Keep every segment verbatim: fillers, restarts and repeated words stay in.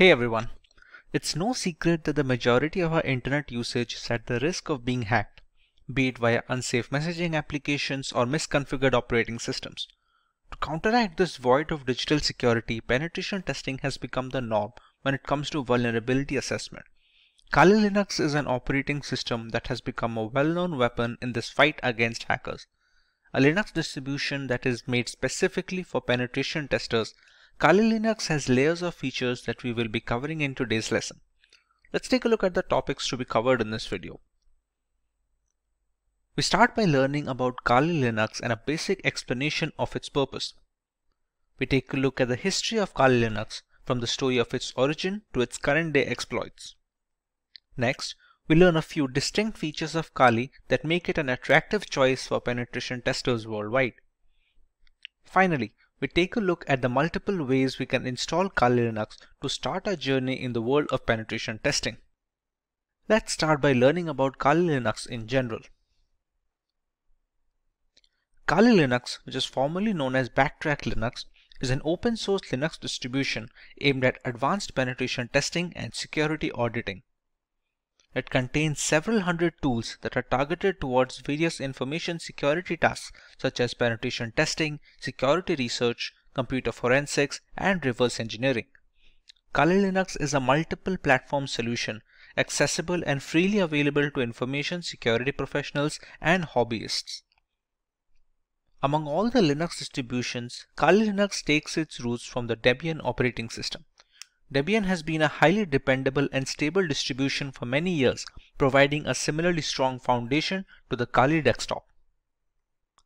Hey everyone, it's no secret that the majority of our internet usage is at the risk of being hacked, be it via unsafe messaging applications or misconfigured operating systems. To counteract this void of digital security, penetration testing has become the norm when it comes to vulnerability assessment. Kali Linux is an operating system that has become a well-known weapon in this fight against hackers. A Linux distribution that is made specifically for penetration testers, Kali Linux has layers of features that we will be covering in today's lesson. Let's take a look at the topics to be covered in this video. We start by learning about Kali Linux and a basic explanation of its purpose. We take a look at the history of Kali Linux, from the story of its origin to its current day exploits. Next, we learn a few distinct features of Kali that make it an attractive choice for penetration testers worldwide. Finally, we take a look at the multiple ways we can install Kali Linux to start our journey in the world of penetration testing. Let's start by learning about Kali Linux in general. Kali Linux, which is formerly known as Backtrack Linux, is an open source Linux distribution aimed at advanced penetration testing and security auditing. It contains several hundred tools that are targeted towards various information security tasks such as penetration testing, security research, computer forensics, and reverse engineering. Kali Linux is a multiple platform solution, accessible and freely available to information security professionals and hobbyists. Among all the Linux distributions, Kali Linux takes its roots from the Debian operating system. Debian has been a highly dependable and stable distribution for many years, providing a similarly strong foundation to the Kali desktop.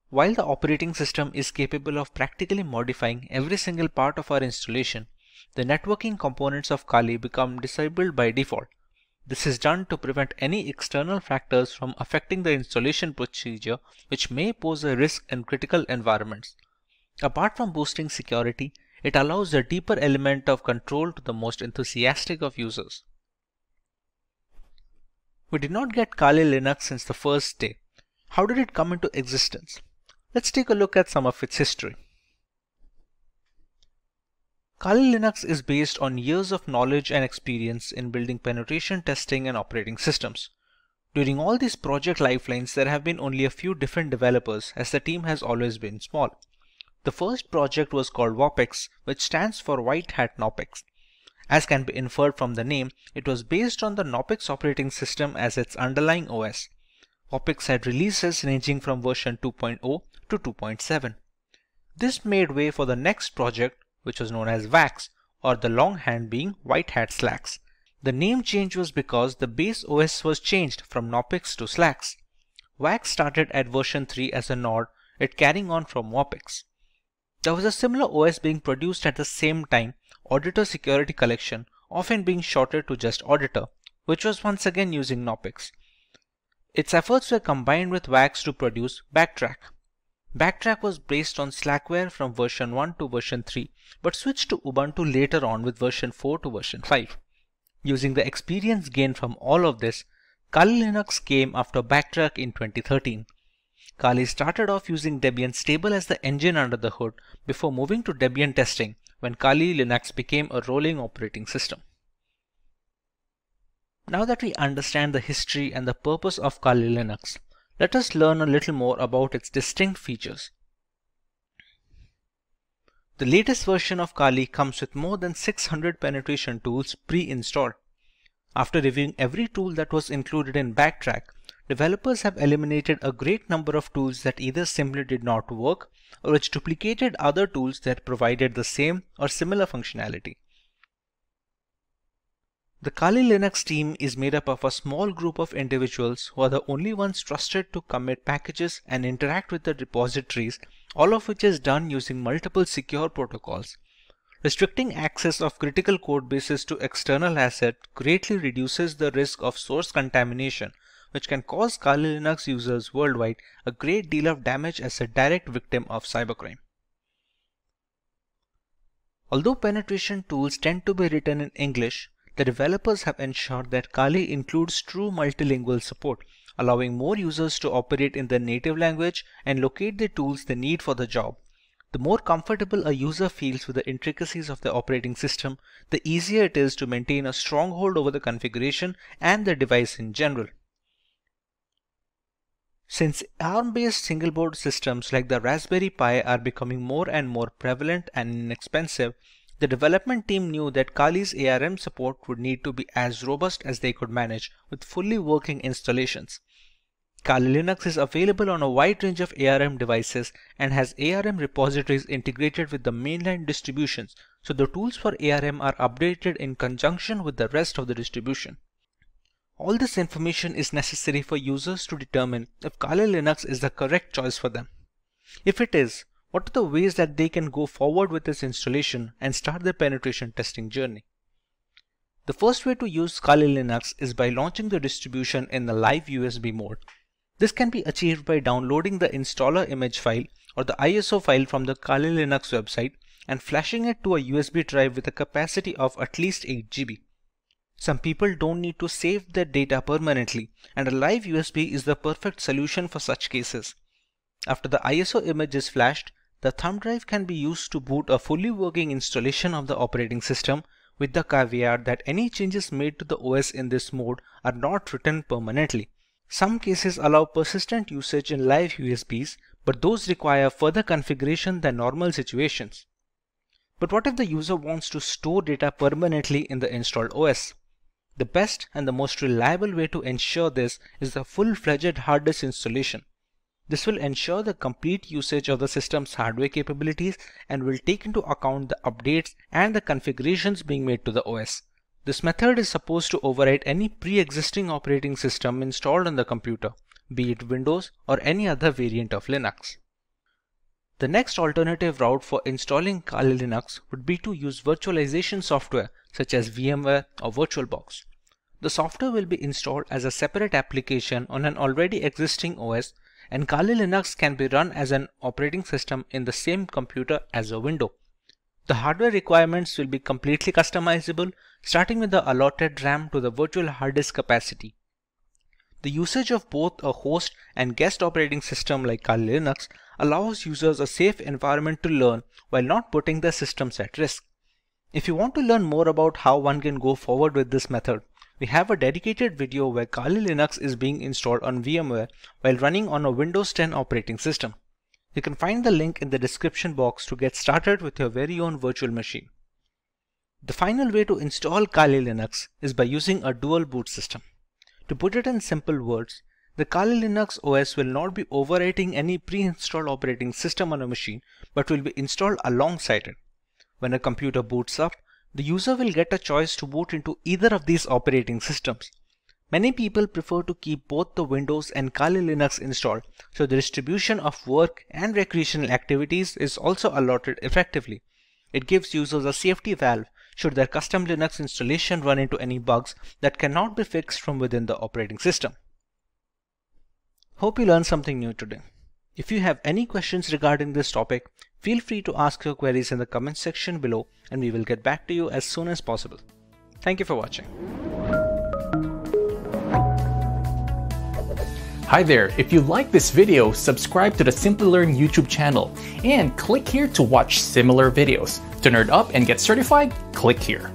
While the operating system is capable of practically modifying every single part of our installation, the networking components of Kali become disabled by default. This is done to prevent any external factors from affecting the installation procedure, which may pose a risk in critical environments. Apart from boosting security, it allows a deeper element of control to the most enthusiastic of users. We did not get Kali Linux since the first day. How did it come into existence? Let's take a look at some of its history. Kali Linux is based on years of knowledge and experience in building penetration testing and operating systems. During all these project lifelines, there have been only a few different developers, as the team has always been small. The first project was called WHoppiX, which stands for White Hat Knoppix. As can be inferred from the name, it was based on the Knoppix operating system as its underlying O S. WHoppiX had releases ranging from version two point oh to two point seven. This made way for the next project, which was known as WHAX, or the long hand being White Hat Slax. The name change was because the base O S was changed from Knoppix to Slax. WHAX started at version three as a nod, it carrying on from WHoppiX. There was a similar O S being produced at the same time, Auditor Security Collection, often being shorted to just Auditor, which was once again using Knoppix. Its efforts were combined with WHAX to produce Backtrack. Backtrack was based on Slackware from version one to version three, but switched to Ubuntu later on with version four to version five. Using the experience gained from all of this, Kali Linux came after Backtrack in twenty thirteen. Kali started off using Debian stable as the engine under the hood before moving to Debian testing when Kali Linux became a rolling operating system. Now that we understand the history and the purpose of Kali Linux, let us learn a little more about its distinct features. The latest version of Kali comes with more than six hundred penetration tools pre-installed. After reviewing every tool that was included in Backtrack, developers have eliminated a great number of tools that either simply did not work or which duplicated other tools that provided the same or similar functionality. The Kali Linux team is made up of a small group of individuals who are the only ones trusted to commit packages and interact with the repositories, all of which is done using multiple secure protocols. Restricting access of critical code bases to external assets greatly reduces the risk of source contamination, which can cause Kali Linux users worldwide a great deal of damage as a direct victim of cybercrime. Although penetration tools tend to be written in English, the developers have ensured that Kali includes true multilingual support, allowing more users to operate in their native language and locate the tools they need for the job. The more comfortable a user feels with the intricacies of the operating system, the easier it is to maintain a stronghold over the configuration and the device in general. Since ARM-based single-board systems like the Raspberry Pi are becoming more and more prevalent and inexpensive, the development team knew that Kali's A R M support would need to be as robust as they could manage with fully working installations. Kali Linux is available on a wide range of A R M devices and has A R M repositories integrated with the mainline distributions, so the tools for A R M are updated in conjunction with the rest of the distribution. All this information is necessary for users to determine if Kali Linux is the correct choice for them. If it is, what are the ways that they can go forward with this installation and start their penetration testing journey? The first way to use Kali Linux is by launching the distribution in the live U S B mode. This can be achieved by downloading the installer image file or the I S O file from the Kali Linux website and flashing it to a U S B drive with a capacity of at least eight gigabytes. Some people don't need to save their data permanently, and a live U S B is the perfect solution for such cases. After the I S O image is flashed, the thumb drive can be used to boot a fully working installation of the operating system, with the caveat that any changes made to the O S in this mode are not written permanently. Some cases allow persistent usage in live U S Bs, but those require further configuration than normal situations. But what if the user wants to store data permanently in the installed O S? The best and the most reliable way to ensure this is the full-fledged hard disk installation. This will ensure the complete usage of the system's hardware capabilities and will take into account the updates and the configurations being made to the O S. This method is supposed to override any pre-existing operating system installed on the computer, be it Windows or any other variant of Linux. The next alternative route for installing Kali Linux would be to use virtualization software such as VMware or VirtualBox. The software will be installed as a separate application on an already existing O S, and Kali Linux can be run as an operating system in the same computer as a window. The hardware requirements will be completely customizable, starting with the allotted RAM to the virtual hard disk capacity. The usage of both a host and guest operating system like Kali Linux allows users a safe environment to learn while not putting their systems at risk. If you want to learn more about how one can go forward with this method, we have a dedicated video where Kali Linux is being installed on VMware while running on a Windows ten operating system. You can find the link in the description box to get started with your very own virtual machine. The final way to install Kali Linux is by using a dual boot system. To put it in simple words, the Kali Linux O S will not be overwriting any pre-installed operating system on a machine, but will be installed alongside it. When a computer boots up, the user will get a choice to boot into either of these operating systems. Many people prefer to keep both the Windows and Kali Linux installed, so the distribution of work and recreational activities is also allotted effectively. It gives users a safety valve should their custom Linux installation run into any bugs that cannot be fixed from within the operating system. Hope you learned something new today. If you have any questions regarding this topic, feel free to ask your queries in the comments section below, and we will get back to you as soon as possible. Thank you for watching. Hi there, if you like this video, subscribe to the Simply Learn YouTube channel and click here to watch similar videos. To nerd up and get certified, click here.